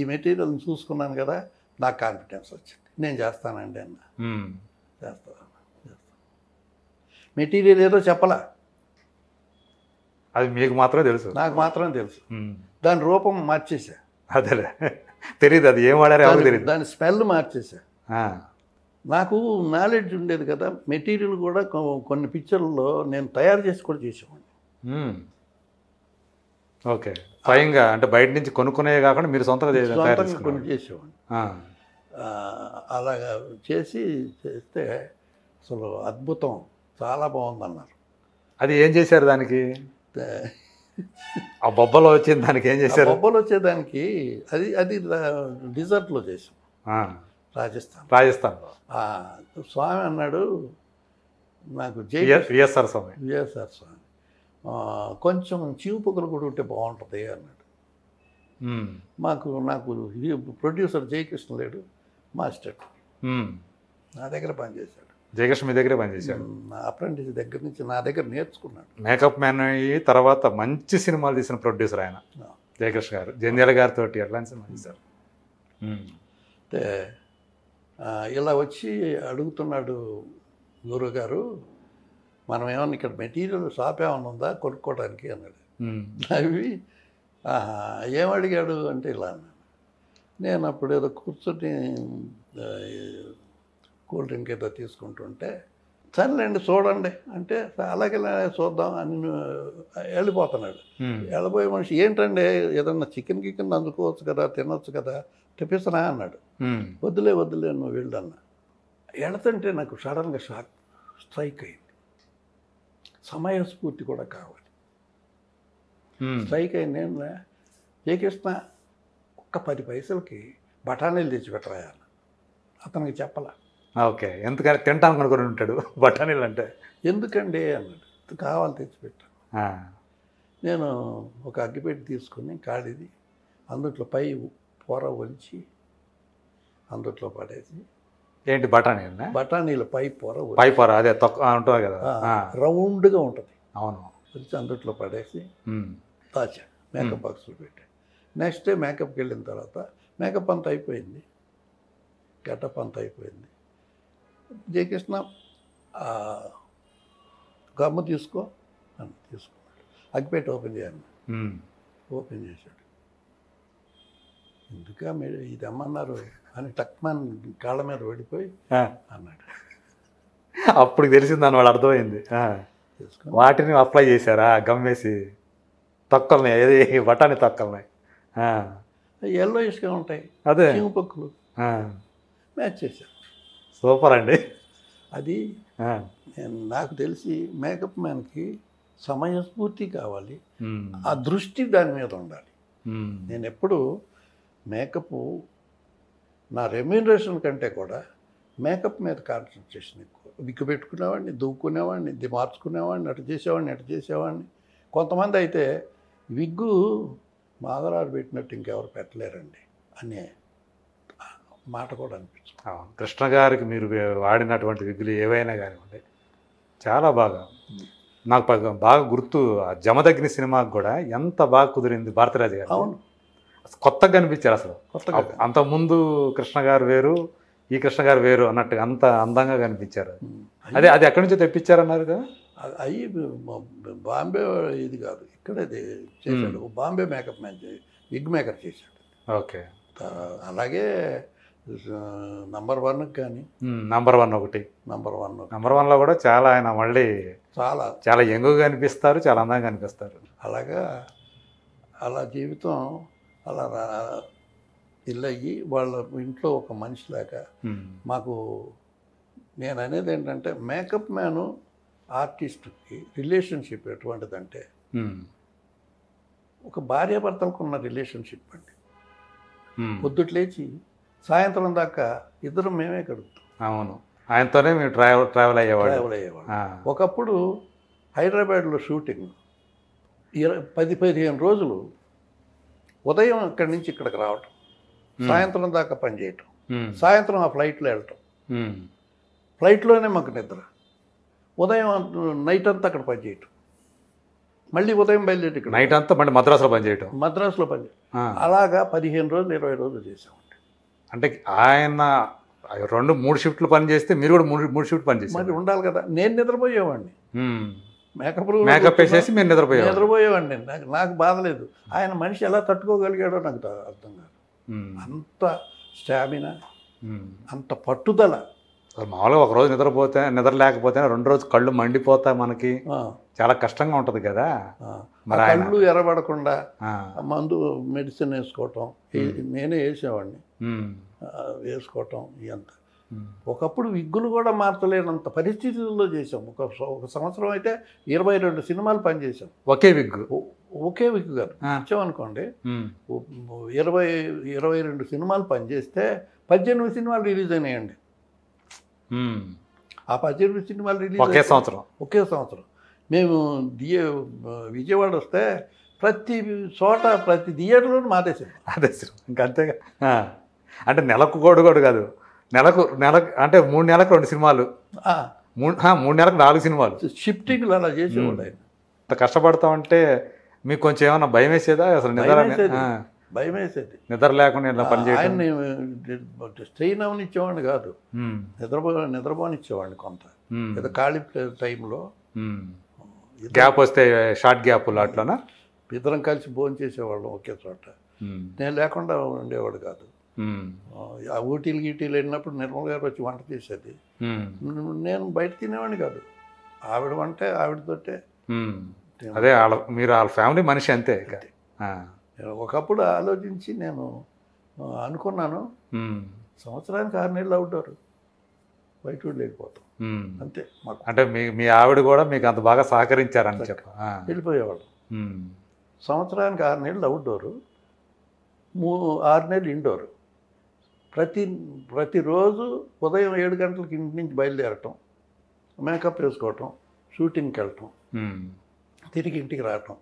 ఈ మెటీరియల్ చూసుకున్నాను కదా, నాకు కాన్ఫిడెన్స్ వచ్చింది, నేను చేస్తానండి అన్న. చేస్తాను మెటీరియల్ ఏదో చెప్పలా, అది మీకు మాత్రమే తెలుసు, నాకు మాత్రమే తెలుసు. దాని రూపం మార్చేసా, అదే తెలియదు, అది ఏం వాడారు తెలియదు, దాని స్మెల్ మార్చేసా. నాకు నాలెడ్జ్ ఉండేది కదా. మెటీరియల్ కూడా కొన్ని పిక్చర్లలో నేను తయారు చేసి కూడా చేసేవాడిని. ఓకే, స్వయంగా అంటే బయట నుంచి కొనుక్కునే కాకుండా మీరు సొంతంగా కొన్ని చేసేవాడిని. అలాగా చేస్తే అసలు అద్భుతం, చాలా బాగుందన్నారు. అది ఏం చేశారు దానికి? ఆ బొబ్బలో వచ్చే దానికి ఏం చేశారు? బొబ్బలు వచ్చేదానికి అది అది డిజర్ట్లో చేసాం, రాజస్థాన్లో. స్వామి అన్నాడు నాకు, విఎస్ఆర్ స్వామి కొంచెం చీపుకలు కూడా ఉంటే బాగుంటుంది అన్నాడు. నాకు ప్రొడ్యూసర్ జయకృష్ణ లేడు, మాస్టర్ నా దగ్గర పనిచేశాడు. జయకృష్ణ మీ దగ్గరే పనిచేశాడు? అప్రెంటిస్ దగ్గర నుంచి నా దగ్గర నేర్చుకున్నాడు. మేకప్ మ్యాన్ అయ్యి తర్వాత మంచి సినిమాలు తీసిన ప్రొడ్యూసర్ ఆయన జయకృష్ణ గారు, జంధ్యాల గారితో ఎట్లాంటి సినిమా తీశారు. అంటే ఇలా వచ్చి అడుగుతున్నాడు, గురువు గారు మనం ఏమన్నా ఇక్కడ మెటీరియల్ షాప్ ఏమన్నా ఉందా కొనుక్కోవడానికి అన్నాడు. అవి ఏమడిగాడు అంటే ఇలా అన్నాడు. నేను అప్పుడు ఏదో కూర్చొని కూల్ డ్రింక్ ఏదో తీసుకుంటుంటే, సరేలేండి చూడండి అంటే అలాగే చూద్దాం అని వెళ్ళిపోతున్నాడు. వెళ్ళిపోయే మనిషి ఏంటంటే ఏదన్నా చికెన్ గికెన్ అందుకోవచ్చు కదా, తినొచ్చు కదా, తెప్పిస్తున్నా అన్నాడు. వద్దులే వద్దులే నువ్వు వెళ్ళన్నా. వెళుతుంటే నాకు సడన్గా షాక్ స్ట్రైక్ అయింది. సమయస్ఫూర్తి కూడా కావాలి. స్ట్రైక్ అయింది నేను, జయకృష్ణ ఒక్క 10 పైసలకి బఠానీలు తెచ్చిపెట్టరాయాలి. అతనికి చెప్పలా. ఓకే, ఎందుకంటే తింటాను అనుకుని ఉంటాడు బఠానీలు అంటే. ఎందుకండి అన్నాడు. కావాలి తెచ్చిపెట్టాను. నేను ఒక అగ్గిపెట్టి తీసుకుని కాడిది అందుట్లో పై పొర వంచి అందుట్లో పడేసి, ఏంటి బఠానీలు, బఠానీలు పై పొర అదే ఉంటుంది కదా, రౌండ్గా ఉంటుంది. అవును, వచ్చి అందుట్లో పడేసి దాచా, మేకప్ బాక్స్లో పెట్టా. నెక్స్ట్ డే మేకప్కి వెళ్ళిన తర్వాత మేకప్ అంతా అయిపోయింది, గెటప్ అంతా అయిపోయింది. జయకృష్ణ గమ్ము తీసుకో అని తీసుకున్నాడు. అగ్గిపెట్టి ఓపెన్ చేయాలి, ఓపెన్ చేశాడు. ఎందుక మీరు ఇది అమ్మన్నారు అని టక్మాన్ కాళ్ళ మీద పడిపోయి అన్నాడు. అప్పుడు తెలిసింది అని వాడు, అర్థమైంది. వాటిని అప్లై చేశారా గమ్మేసి? తొక్కలున్నాయి, ఏది బఠానీ తొక్కలున్నాయి, ఎల్లో ఇసుగా ఉంటాయి, అదే పక్కులు మ్యాచ్ చేశారు. సూపర్ అండి. అది నాకు తెలిసి మేకప్ మ్యాన్కి సమయస్ఫూర్తి కావాలి, ఆ దృష్టి దాని మీద ఉండాలి. నేను ఎప్పుడు మేకప్ నా రెమ్యూనరేషన్ కంటే కూడా మేకప్ మీద కాన్సన్ట్రేషన్ ఎక్కువ. విక్కు పెట్టుకునేవాడిని, దువ్వుకునేవాడిని, ఇది మార్చుకునేవాడిని, అటు చేసేవాడిని. కొంతమంది అయితే విగ్గు మాధవరావు పెట్టినట్టు ఇంకెవరు పెట్టలేరండి అనే మాట కూడా అనిపించింది. కృష్ణ గారికి మీరు వాడినటువంటి విగ్గులు ఏవైనా కానివ్వండి చాలా బాగా, నాకు బాగా గుర్తు ఆ జమదగ్ని సినిమాకి కూడా ఎంత బాగా కుదిరింది భారతరాజు గారు. అవును, కొత్తగా కనిపించారు అసలు. అంతకుముందు కృష్ణ గారు వేరు, ఈ కృష్ణ గారు వేరు అన్నట్టుగా అంత అందంగా కనిపించారు. అదే అది ఎక్కడి నుంచో తెప్పించారన్నారు కదా? అయ్యి బాంబే, ఇది కాదు ఇక్కడ చేశాడు, Bombay makeup man, wig makeup చేశాడు. ఓకే, అలాగే #1 కానీ #1 కూడా చాలా, ఆయన మళ్ళీ చాలా చాలా యంగుగా అనిపిస్తారు, చాలా అందంగా అనిపిస్తారు. అలాగా అలా జీవితం అలా ఇల్లయ్యి వాళ్ళ ఇంట్లో ఒక మనిషిలాగా మాకు. నేను అనేది ఏంటంటే మేకప్ మ్యాను ఆర్టిస్ట్కి రిలేషన్షిప్ ఎటువంటిదంటే ఒక భార్యాభర్తలకు ఉన్న రిలేషన్షిప్ అండి. పొద్దుట్లేచి సాయంత్రం దాకా ఇద్దరు మేమే గడుపుతాం. అవును, ఆయనతోనే మేము ట్రావెల్ అయ్యేవాడు. ఒకప్పుడు హైదరాబాద్లో షూటింగ్ 10-15 రోజులు, ఉదయం అక్కడి నుంచి ఇక్కడికి రావటం, సాయంత్రం దాకా పనిచేయటం, సాయంత్రం ఆ ఫ్లైట్లో వెళ్ళటం, ఫ్లైట్లోనే మాకు నిద్ర, ఉదయం నైట్ అంతా అక్కడ పనిచేయటం. మళ్ళీ ఉదయం బయలుదేరి ఇక్కడ నైట్ అంతా మళ్ళీ మద్రాసులో పనిచేయటం అలాగా 15 రోజులు 20 రోజులు చేసామండి. అంటే ఆయన 2-3 షిఫ్ట్లు పనిచేస్తే మీరు కూడా 3 షిఫ్ట్లు పనిచేసి మరి ఉండాలి కదా. నేను నిద్రపోయేవాడిని, మేకప్ వేసేసి మీరు నిద్రపోయేవాడిని. నాకు బాధలేదు. ఆయన మనిషి ఎలా తట్టుకోగలిగాడో నాకు అర్థం కాదు. అంత స్టామినా, అంత పట్టుదల. మామూలుగా ఒక రోజు నిద్ర లేకపోతే 2 రోజులు కళ్ళు మండిపోతాయి, మనకి చాలా కష్టంగా ఉంటుంది కదా. కళ్ళు ఎరబడకుండా మందు మెడిసిన్ వేసుకోవటం నేనే వేసేవాడిని, వేసుకోవటం ఇదంతా. ఒకప్పుడు విగ్గులు కూడా మార్చలేనంత పరిస్థితుల్లో చేసాం. ఒక సంవత్సరం అయితే 22 సినిమాలు పనిచేసాం. ఒకే విగ్గు కాదు, ఇచ్చామనుకోండి 22 సినిమాలు పనిచేస్తే 18 సినిమాలు రిలీజ్ అయినాయండి. ఆ 18 సినిమాలు రిలీజ్ ఒకే సంవత్సరం. మేము విజయవాడ వస్తే ప్రతి థియేటర్లోనూ మాదే సినిమా. ఇంకంతేగా, అంటే నెలకు అంటే 3 నెలలకు 2 సినిమాలు, 3 నెలలకు 4 సినిమాలు షిఫ్టింగ్లు అలా చేసేవాళ్ళు. అంత కష్టపడతామంటే మీకు కొంచెం ఏమైనా భయం వేసేదా? అసలు భయం వేసేది నిద్ర లేకుండా పనిచేయాలి. స్ట్రెయిన్ అవనిచ్చేవాడిని కాదు, నిద్రపోనిచ్చేవాడిని. కొంత లేదా ఖాళీ టైంలో గ్యాప్ వస్తే షార్ట్ గ్యాప్లు అట్లా ఇద్దరం కలిసి భోజనం చేసేవాళ్ళం ఒకే చోట. నేను లేకుండా ఉండేవాడు కాదు. ఆ ఊటీలు వెళ్ళినప్పుడు నిర్మల్ గారు వచ్చి వంట చేసేది, నేను బయట తినేవాడిని కాదు. ఆవిడ వంట ఆవిడతోటే. అదే మీరు వాళ్ళ ఫ్యామిలీ మనిషి, అంతే. ఒకప్పుడు ఆలోచించి నేను అనుకున్నాను, సంవత్సరానికి 6 నెలలు అవుతారు బయట లేకపోతాం అంతే. అంటే మీ ఆవిడ కూడా మీకు అంత బాగా సహకరించారని చెప్పి వెళ్ళిపోయేవాళ్ళు. సంవత్సరానికి 6 నెలలు అవుట్డోరు, 6 నెలలు ఇండోరు. ప్రతిరోజు ఉదయం 7 గంటలకు ఇంటి నుంచి బయలుదేరటం, మేకప్ వేసుకోవటం, షూటింగ్కి వెళ్ళటం, తిరిగి ఇంటికి రావటం.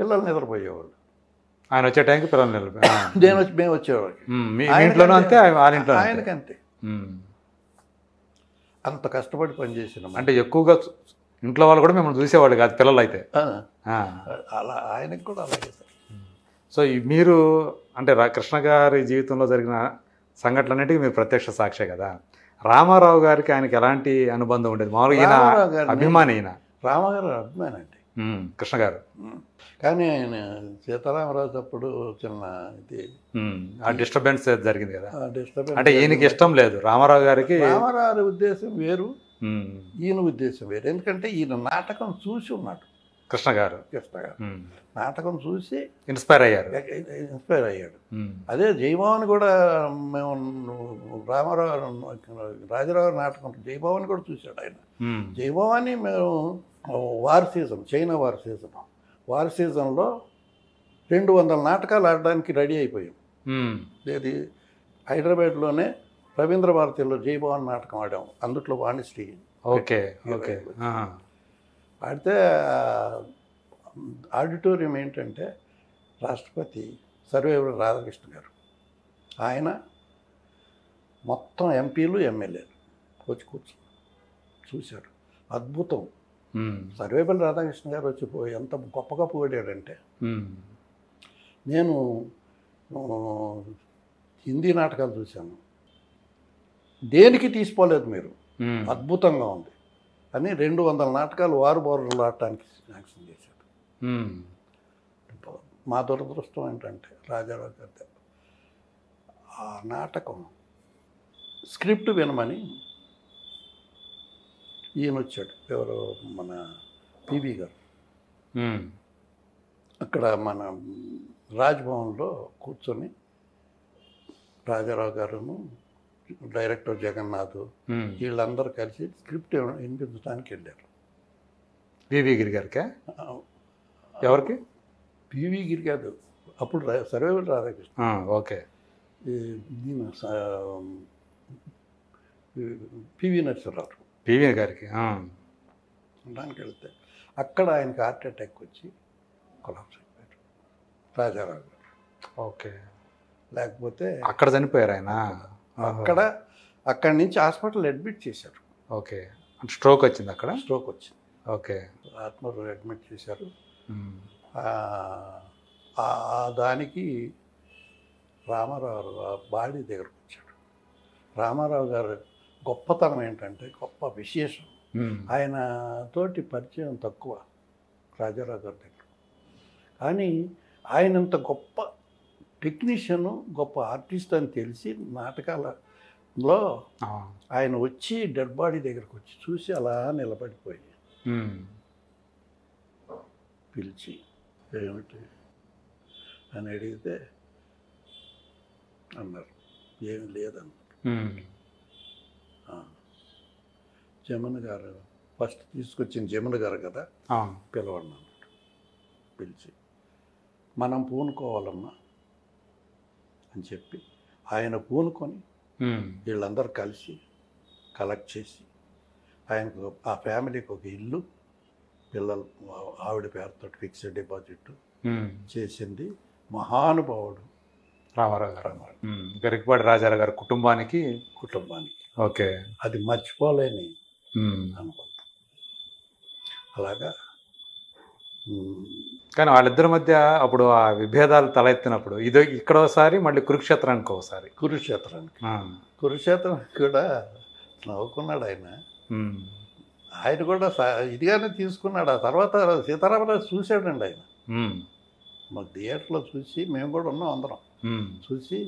పిల్లలు నిద్రపోయేవాళ్ళు. ఆయన వచ్చే టైంకి పిల్లలు నిద్రపోయి నేను వచ్చి మేము వచ్చేవాళ్ళకి ఆయనకంతే. అంత కష్టపడి పనిచేసినాం. అంటే ఎక్కువగా ఇంట్లో వాళ్ళు కూడా మిమ్మల్ని చూసేవాళ్ళు కాదు, పిల్లలు అయితే అలా. ఆయనకు కూడా అలాగే సార్. సో మీరు అంటే కృష్ణ గారి జీవితంలో జరిగిన సంఘటన అన్నిటికీ మీరు ప్రత్యక్ష సాక్షే కదా. రామారావు గారికి ఆయనకి ఎలాంటి అనుబంధం ఉండేది? మామూలుగా ఈయన అభిమాని, ఈయన రామారావు అభిమాని అండి కృష్ణ గారు. కానీ ఆయన సీతారామరాజు అప్పుడు చిన్న ఇది డిస్టర్బెన్స్ జరిగింది కదా. అంటే ఈయనకి ఇష్టం లేదు రామారావు గారికి. రామారావు ఉద్దేశం వేరు, ఈయన ఉద్దేశం వేరు. ఎందుకంటే ఈయన నాటకం చూసి ఉన్నాడు కృష్ణ గారు. నాటకం చూసి ఇన్స్పైర్ అయ్యాడు. అదే జై భవన్ కూడా మేము రాజారావు నాటకం జై భవన్ కూడా చూశాడు ఆయన. జై భవాన్ని మేము వార్ సీజన్లో 200 నాటకాలు ఆడడానికి రెడీ అయిపోయాం. ఇది హైదరాబాద్లోనే రవీంద్ర భారతిలో జై భవన్ నాటకం ఆడాము. అందుట్లో వాణిశ్రీ ఆడితే ఆడిటోరియం ఏంటంటే రాష్ట్రపతి సర్వేవరం రాధాకృష్ణ గారు. ఆయన మొత్తం ఎంపీలు ఎమ్మెల్యేలు వచ్చి కూర్చో చూశారు. అద్భుతం. సర్వేపల్లి రాధాకృష్ణ గారు వచ్చిపోయి ఎంత గొప్పగా పోయాడంటే, నేను హిందీ నాటకాలు చూశాను, దేనికి తీసుకోలేదు మీరు, అద్భుతంగా ఉంది అని 200 నాటకాలు వారు బోర్లు ఆడటానికి శాంక్షన్ చేశాడు. మా దురదృష్టం ఏంటంటే రాజారావు గారి ఆ నాటకం స్క్రిప్ట్ వినమని ఈయన వచ్చాడు, ఎవరు మన పీవీ గారు. అక్కడ మన రాజ్భవన్లో కూర్చొని రాజారావు గారును డైరెక్టర్ జగన్నాథ్ వీళ్ళందరూ కలిసి స్క్రిప్ట్ వినిపించడానికి వెళ్ళారు. పీవీ గిరి గారికి ఎవరికి? పీవీ గిరి గారు అప్పుడు Sarvepalli Radhakrishna. Okay. PV Narasimha Rao PV గారికి దానికి వెళ్తే అక్కడ ఆయనకి హార్ట్ అటాక్ వచ్చి కొలాప్స్ అయిపోయారు రాజారావు గారు. ఓకే. లేకపోతే అక్కడ చనిపోయారు ఆయన. అక్కడి నుంచి హాస్పిటల్ అడ్మిట్ చేశారు. ఓకే. స్ట్రోక్ వచ్చింది. ఓకే. ఆత్మహత్య అడ్మిట్ చేశారు. దానికి రామారావు బాడీ దగ్గరకు వచ్చాడు. రామారావు గారు గొప్పతనం ఏంటంటే గొప్ప విశేషం, ఆయన తోటి పరిచయం తక్కువ రాజారావు గారి దగ్గర, కానీ ఆయనంత గొప్ప టెక్నీషియను గొప్ప ఆర్టిస్ట్ అని తెలిసి నాటకాలలో ఆయన వచ్చి డెడ్ బాడీ దగ్గరకు వచ్చి చూసి అలా నిలబడిపోయి పిలిచి ఏమిటి అని అడిగితే అన్నారు ఏమి లేదన్నారు. జమన్ గారు ఫస్ట్ తీసుకొచ్చిన జమన్ గారు కదా పిలవండి అన్నాడు. పిలిచి మనం పూనుకోవాలమ్మా అని చెప్పి ఆయన పూనుకొని వీళ్ళందరూ కలిసి కలెక్ట్ చేసి ఆయనకు ఆ ఫ్యామిలీకి ఒక ఇల్లు పిల్లలు ఆవిడ పేరుతో ఫిక్స్డ్ డిపాజిట్ చేసింది మహానుభావుడు రామారావు గారు, గరికపాటి రాజారావు గారు కుటుంబానికి. ఓకే, అది మర్చిపోలేని అనుకుంటా. అలాగా. కానీ వాళ్ళిద్దరి మధ్య అప్పుడు ఆ విభేదాలు తలెత్తినప్పుడు ఇదో ఇక్కడ ఒకసారి, మళ్ళీ కురుక్షేత్రానికి ఒకసారి. కురుక్షేత్రానికి కూడా నవ్వుకున్నాడు ఆయన. ఆయన కూడా ఇదిగానే తీసుకున్నాడు. ఆ తర్వాత సీతారామరాజు చూశాడండి ఆయన, మాకు థియేటర్లో చూసి మేము కూడా ఉన్నాం అందరం చూసి,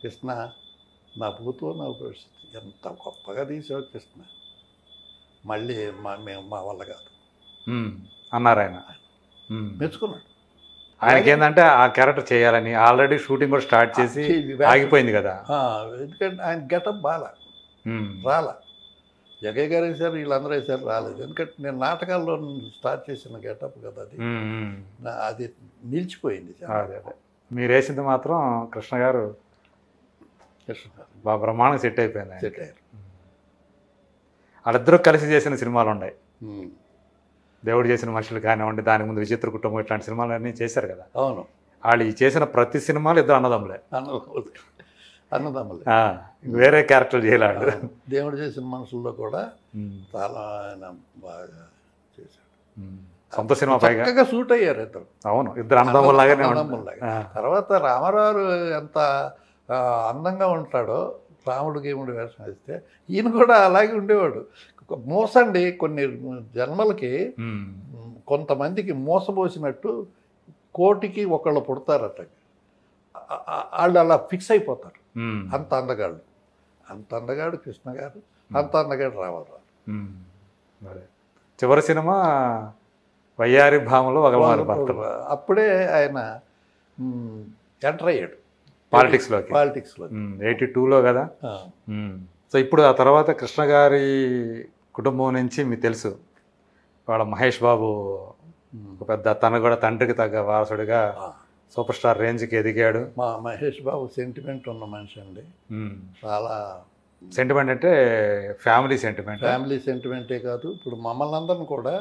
కృష్ణ నా పూర్తో నా పరిస్థితి ఎంత గొప్పగా తీసావు కృష్ణ, మళ్ళీ మా వల్ల కాదు అన్నారు ఆయన. మెచ్చుకున్నాడు. ఆయనకేందంటే ఆ క్యారెక్టర్ చేయాలని ఆల్రెడీ షూటింగ్ కూడా స్టార్ట్ చేసి ఆగిపోయింది కదా, ఎందుకంటే ఆయన గెటప్ బాగా రాలా. జగయ్య గారు వేసారు, వీళ్ళందరూ వేసారు, రాలేదు. ఎందుకంటే నేను నాటకాల్లో స్టార్ట్ చేసిన గెటప్ కదా అది, అది నిలిచిపోయింది. మీరు వేసింది మాత్రం కృష్ణ గారు బాగా బ్రహ్మాండంగా సెట్ అయిపోయింది. సెట్ అయ్యారు. వాళ్ళిద్దరూ కలిసి చేసిన సినిమాలు ఉన్నాయి, దేవుడు చేసిన మనుషులు కానివ్వండి, దాని ముందు విచిత్ర కుటుంబం, ఇట్లాంటి సినిమాలు అన్నీ చేశారు కదా. అవును, వాళ్ళు చేసిన ప్రతి సినిమాలు ఇద్దరు అన్నదమ్ములే, వేరే క్యారెక్టర్ చేయలేడు. దేవుడు చేసిన మనుషుల్లో కూడా చాలా ఆయన బాగా చేశాడు. సొంత సినిమా పైగా షూట్ అయ్యారు ఇద్దరు. అవును, ఇద్దరు అన్నదమ్ములాగానే అన్నదమ్ములాగా. తర్వాత రామారావు ఎంత అందంగా ఉంటాడో రాముడికేముడి వేషం వేస్తే, ఈయన కూడా అలాగే ఉండేవాడు. మోసండి, కొన్ని జన్మలకి కొంతమందికి మోసపోసినట్టు కోటికి ఒకళ్ళు పుడతారట. వాళ్ళు అలా ఫిక్స్ అయిపోతారు. అంత అందగాడు కృష్ణ గారు, అంత అందగాడు రామారావు. చివరి సినిమా వయ్యారి భామలో అప్పుడే ఆయన ఎంటర్ అయ్యాడు పాలిటిక్స్లో 82లో కదా. సో ఇప్పుడు ఆ తర్వాత కృష్ణ గారి కుటుంబం నుంచి మీకు తెలుసు, వాళ్ళ మహేష్ బాబు పెద్ద, తను కూడా తండ్రికి తగ్గ వారసుడిగా సూపర్ స్టార్ రేంజ్కి ఎదిగాడు. మా మహేష్ బాబు సెంటిమెంట్ ఉన్న మనిషి అండి, చాలా సెంటిమెంట్ అంటే ఫ్యామిలీ సెంటిమెంటే కాదు, ఇప్పుడు మమ్మల్ని అందరిని కూడా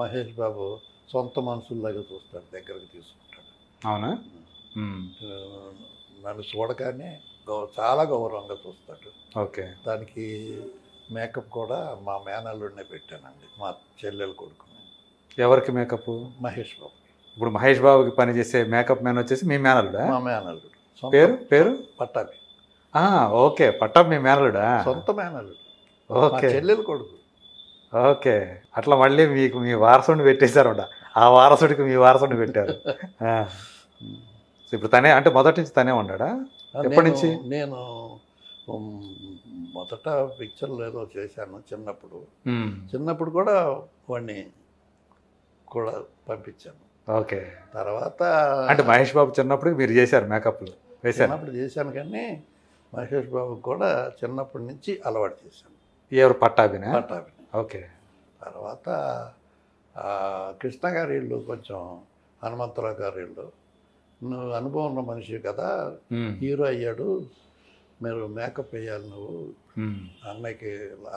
మహేష్ బాబు సొంత మనుషుల్లాగా చూస్తాడు, దగ్గరికి తీసుకుంటాడు. అవునా, నన్ను చూడగానే చాలా గౌరవంగా చూస్తాడు. ఓకే, దానికి మేకప్ కూడా మా మేనల్లుడినే పెట్టానండి, మా చెల్లెలు కొడుకు. ఎవరికి మేకప్? మహేష్ బాబు. ఇప్పుడు మహేష్ బాబుకి పనిచేసే మేకప్ మ్యాన్ వచ్చేసి మీ మేనల్లుడా? మా మేనల్లుడు. పేరు పట్టాభి. ఓకే, పట్టాభి మీ మేనల్లుడా? సొంత మేనల్లుడు. ఓకే, చెల్లెలు కొడుకు. ఓకే, అట్లా మళ్ళీ మీకు మీ వారసుడిని పెట్టేశారు, ఆ వారసుడికి మీ వారసుడిని పెట్టారు. ఇప్పుడు తనే అంటే మొదటి నుంచి తనే ఉన్నాడా? ఎప్పటి నుంచి? నేను మొదట పిక్చర్లు ఏదో చేశాను చిన్నప్పుడు కూడా వాడిని కూడా పంపించాను. ఓకే, తర్వాత అంటే మహేష్ బాబు చిన్నప్పుడు మీరు చేశారు మేకప్లు వేసినప్పుడు చేశాను, కానీ మహేష్ బాబు కూడా చిన్నప్పటి నుంచి అలవాటు చేశాను. ఎవరు? పట్టాభిని. ఓకే, తర్వాత కృష్ణ గారి ఇల్లు కొంచెం హనుమంతరావు గారి ఇల్లు, నువ్వు అనుభవం ఉన్న మనిషి కదా, హీరో అయ్యాడు, మీరు మేకప్ వేయాలి, నువ్వు అన్నయ్యకి